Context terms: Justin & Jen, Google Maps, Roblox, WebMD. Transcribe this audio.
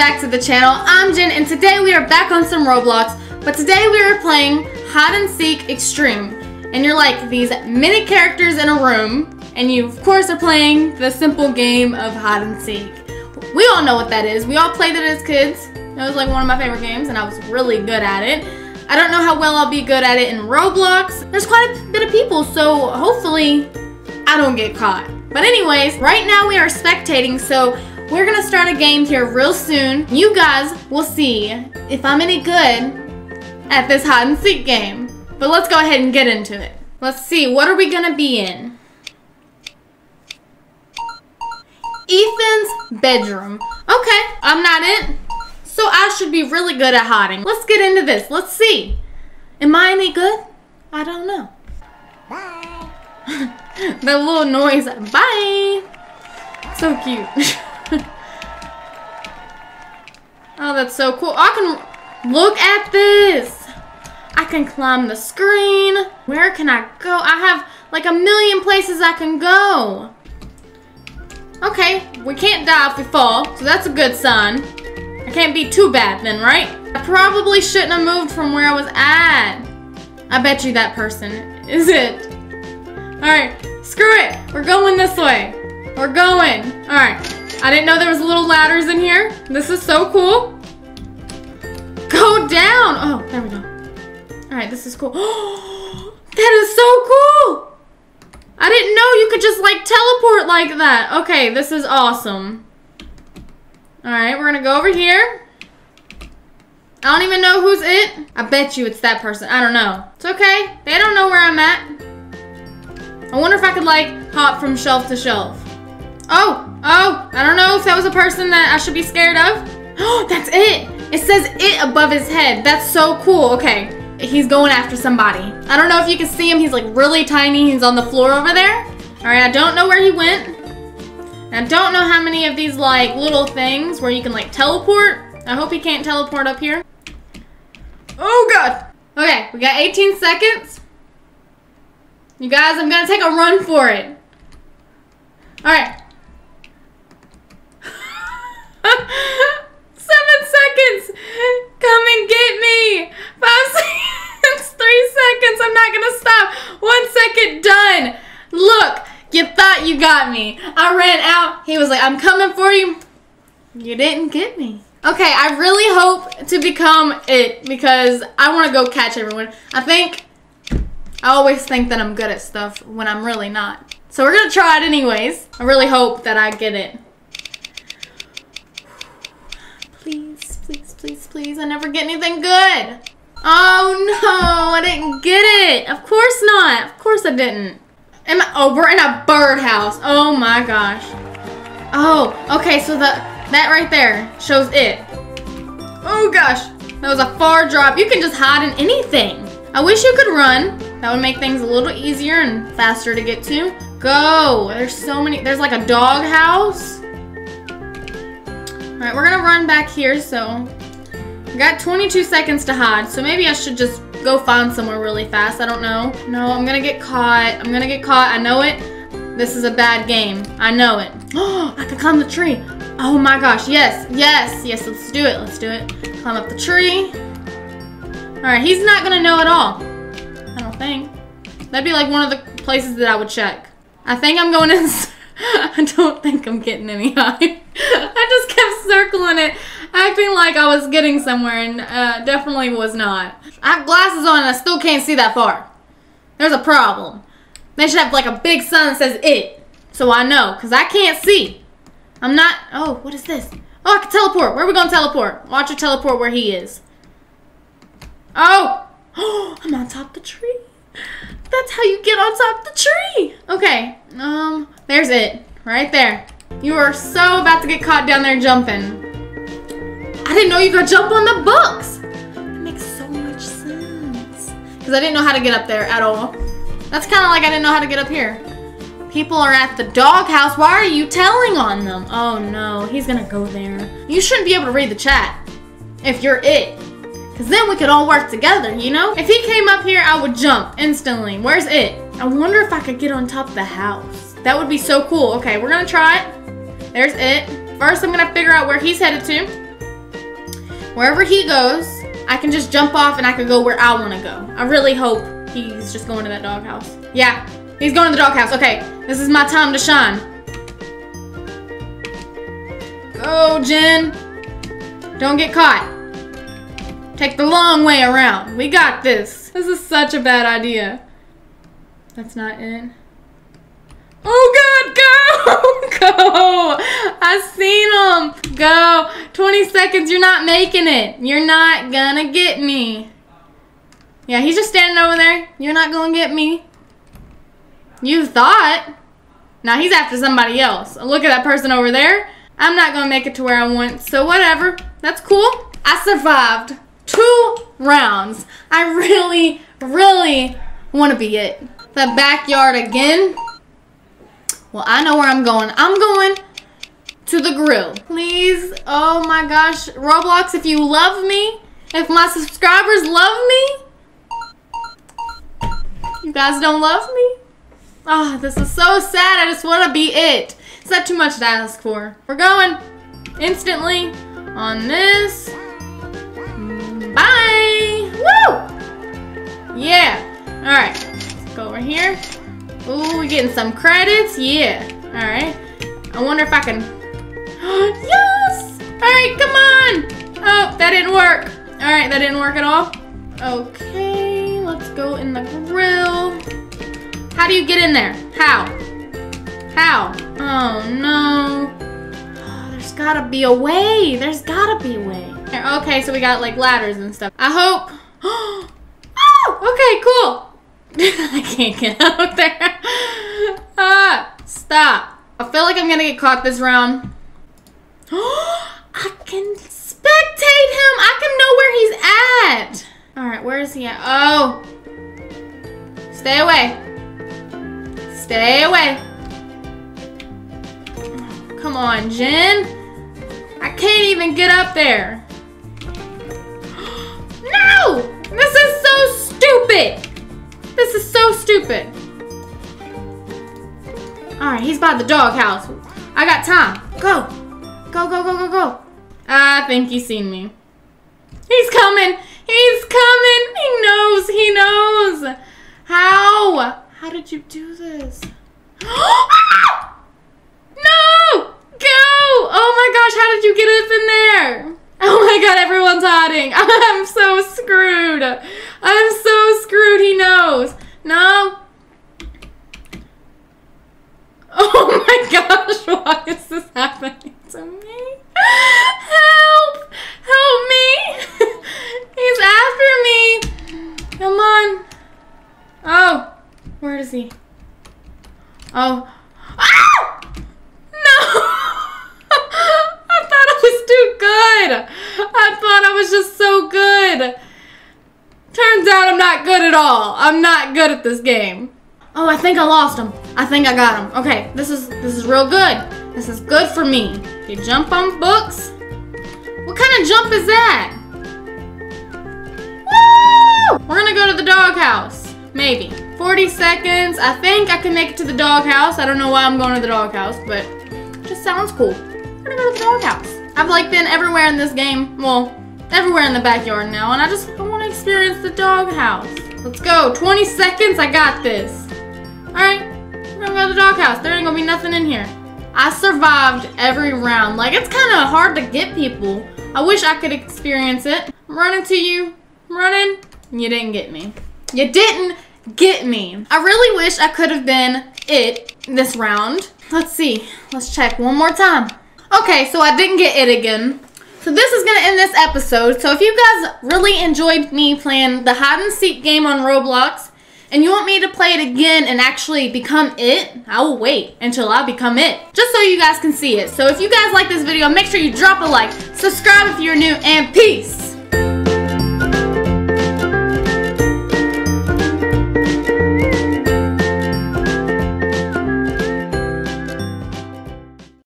back to the channel. I'm Jen, and today we are back on some Roblox, but today we are playing Hide and Seek Extreme. And you're like these many characters in a room, and you of course are playing the simple game of hide and seek. We all know what that is. We all played it as kids. It was like one of my favorite games, and I was really good at it. I don't know how well I'll be good at it in Roblox. There's quite a bit of people, so hopefully I don't get caught. But anyways, right now we are spectating, so we're gonna start a game here real soon. You guys will see if I'm any good at this hide and seek game. But let's go ahead and get into it. Let's see, what are we gonna be in? Ethan's bedroom. Okay, I'm not it. So I should be really good at hiding. Let's get into this, let's see. Am I any good? I don't know. Bye. The little noise, bye. So cute. Oh, that's so cool. I can look at this. I can climb the screen. Where can I go? I have like a million places I can go. Okay, we can't die if we fall, so that's a good sign. I can't be too bad then, right? I probably shouldn't have moved from where I was at. I bet you that person is it. All right, screw it. We're going this way. We're going. All right. I didn't know there was little ladders in here. This is so cool. Go down. Oh, there we go. All right, this is cool. That is so cool. I didn't know you could just like teleport like that. Okay, this is awesome. All right, we're gonna go over here. I don't even know who's it. I bet you it's that person. I don't know. It's okay. They don't know where I'm at. I wonder if I could like hop from shelf to shelf. Oh, I don't know if that was a person that I should be scared of. Oh, that's it. It says it above his head. That's so cool. Okay, he's going after somebody. I don't know if you can see him. He's like really tiny. He's on the floor over there. All right, I don't know where he went. I don't know how many of these like little things where you can like teleport. I hope he can't teleport up here. Oh God. Okay, we got 18 seconds. You guys, I'm gonna take a run for it. All right. 7 seconds. Come and get me. 5 seconds. 3 seconds. I'm not gonna stop. 1 second. Done. Look, you thought you got me. I ran out. He was like, I'm coming for you. You didn't get me. Okay, I really hope to become it because I want to go catch everyone. I always think that I'm good at stuff when I'm really not. So we're gonna try it anyways. I really hope that I get it. Please, I never get anything good. Oh no, I didn't get it. Of course not. Of course I didn't. We're in a birdhouse. Oh my gosh. Oh, okay, so that right there shows it. Oh gosh, that was a far drop. You can just hide in anything. I wish you could run. That would make things a little easier and faster to get to. Go, there's so many, there's like a dog house. All right, we're gonna run back here, so I got 22 seconds to hide, so maybe I should just go find somewhere really fast. I don't know. No, I'm gonna get caught. I'm gonna get caught. I know it. This is a bad game. I know it. Oh, I can climb the tree. Oh my gosh. Yes. Let's do it. Let's do it. Climb up the tree. All right, he's not gonna know at all. I don't think. That'd be like one of the places that I would check. I think I'm going in. I don't think I'm getting any high. I just kept circling it, acting like I was getting somewhere, and definitely was not. I have glasses on and I still can't see that far. There's a problem. They should have like a big sign that says it, so I know, because I can't see. I'm not, oh, what is this? Oh, I can teleport. Where are we going to teleport? Watch her teleport where he is. Oh, I'm on top of the tree. That's how you get on top of the tree. Okay, there's it, right there. You are so about to get caught down there jumping. I didn't know you could jump on the books. That makes so much sense. Because I didn't know how to get up there at all. That's kind of like I didn't know how to get up here. People are at the doghouse. Why are you telling on them? Oh no, he's gonna go there. You shouldn't be able to read the chat if you're it. Because then we could all work together, you know? If he came up here, I would jump instantly. Where's it? I wonder if I could get on top of the house. That would be so cool. Okay, we're gonna try it. There's it. First, I'm gonna figure out where he's headed to. wherever he goes, I can just jump off and I can go where I want to go. I really hope he's just going to that doghouse. Yeah, he's going to the doghouse. Okay, this is my time to shine. Go, Jen. Don't get caught. Take the long way around. We got this. This is such a bad idea. That's not it. Oh, God, go! Go! I seen him. Go. 20 seconds. You're not making it. You're not gonna get me. Yeah, he's just standing over there. You're not gonna get me. You thought. Now he's after somebody else. Look at that person over there. I'm not gonna make it to where I want, so whatever. That's cool. I survived 2 rounds. I really, really want to be it. The backyard again. Well, I know where I'm going. I'm going to the grill. Please, oh my gosh. Roblox, if you love me, if my subscribers love me, you guys don't love me? Oh, this is so sad. I just want to be it. It's not too much to ask for. We're going instantly on this. Bye. Woo! Yeah. All right. Let's go over here. Ooh, we're getting some credits. Yeah. Alright. I wonder if I can... Yes! Alright, come on! Oh, that didn't work. Alright, that didn't work at all. Okay, let's go in the grill. How do you get in there? How? How? Oh, no. Oh, there's gotta be a way. There's gotta be a way. Okay, so we got, like, ladders and stuff. I hope... Oh! Okay, cool. I can't get out there. Ah, stop. I feel like I'm gonna get caught this round. I can spectate him. I can know where he's at. All right, where is he at? Oh. Stay away. Stay away. Come on, Jen. I can't even get up there. No! This is so stupid. This is so stupid. Alright, he's by the doghouse. I got time. Go. Go, go, go, go, go. I think he's seen me. He's coming. He's coming. He knows. He knows. How? How did you do this? No! Go! Oh my gosh, how did you get up in there? Oh my god, everyone's hiding. I'm so screwed. I'm so screwed. He knows. No. Oh my gosh, why is this happening to me? Help! Help me! He's after me. Come on. Oh, where is he? Oh. Ah! No! I thought I was too good. I thought I was just so good. Turns out I'm not good at all. I'm not good at this game. Oh, I think I lost him. I think I got him. Okay, this is real good. This is good for me. You jump on books. What kind of jump is that? Woo! We're gonna go to the doghouse. Maybe. 40 seconds. I think I can make it to the doghouse. I don't know why I'm going to the doghouse, but it just sounds cool. We're gonna go to the doghouse. I've like been everywhere in this game. Well, everywhere in the backyard now, and I want to experience the doghouse. Let's go. 20 seconds. I got this. All right, we're gonna go to the doghouse. There ain't gonna be nothing in here. I survived every round. Like, it's kind of hard to get people. I wish I could experience it. I'm running to you. I'm running. You didn't get me. You didn't get me. I really wish I could have been it this round. Let's see. Let's check one more time. Okay, so I didn't get it again. So this is gonna end this episode. So if you guys really enjoyed me playing the hide and seek game on Roblox and you want me to play it again and actually become it, I will wait until I become it, just so you guys can see it. So if you guys like this video, make sure you drop a like, subscribe if you're new, and peace.